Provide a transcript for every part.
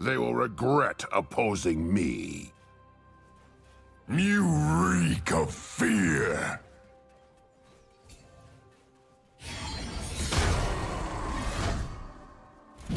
They will regret opposing me. You reek of fear! You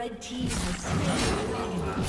Red team has slain the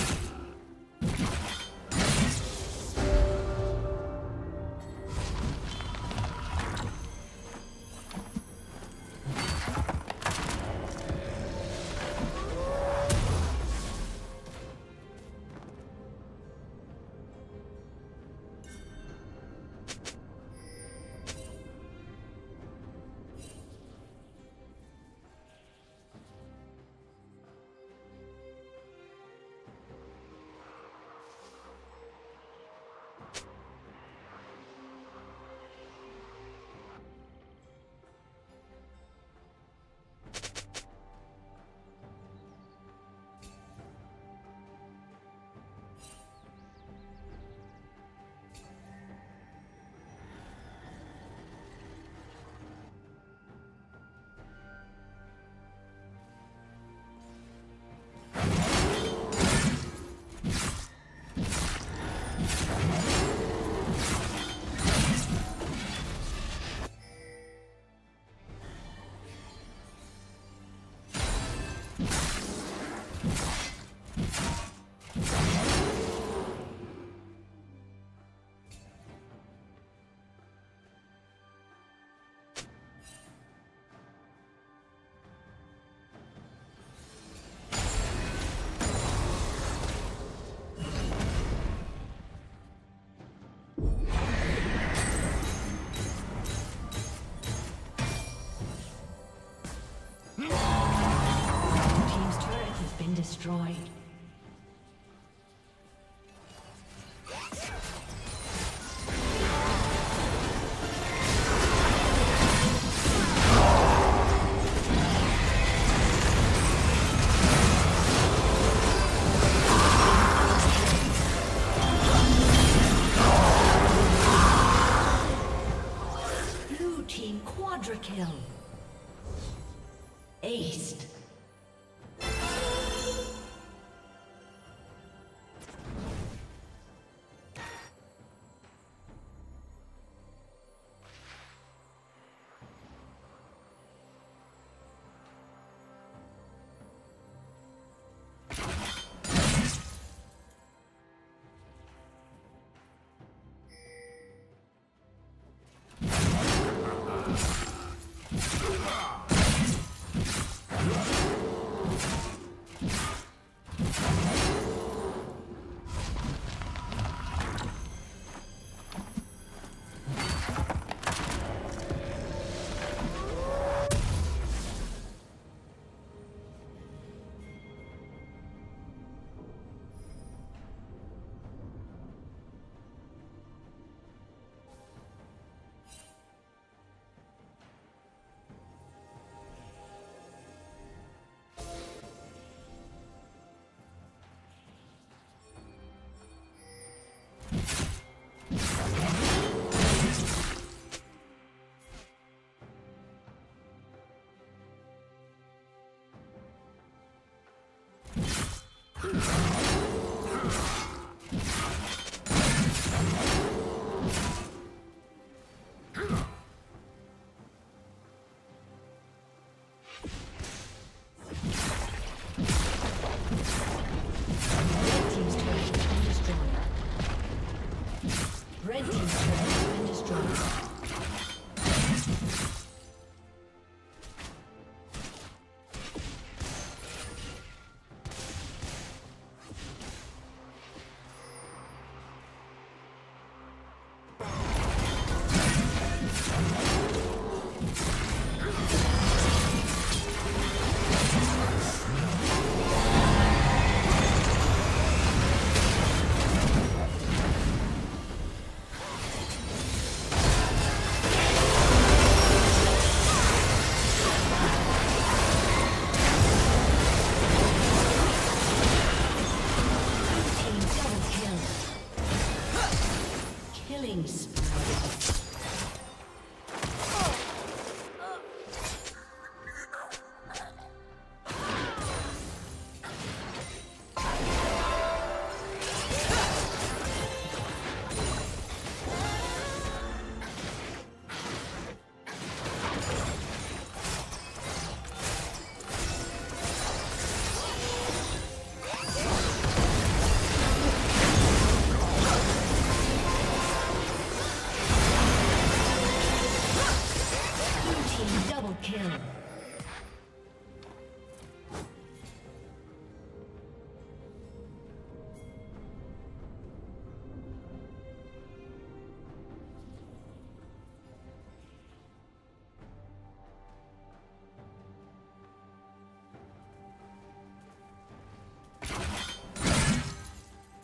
destroyed. Blue team quadra kill. Aced.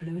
Blue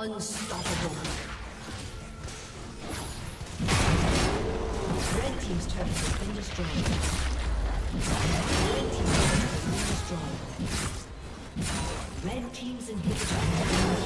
Unstoppable. Red team's turret has been destroyed. Red team's turret has been destroyed. Red team's inhibitor has been destroyed.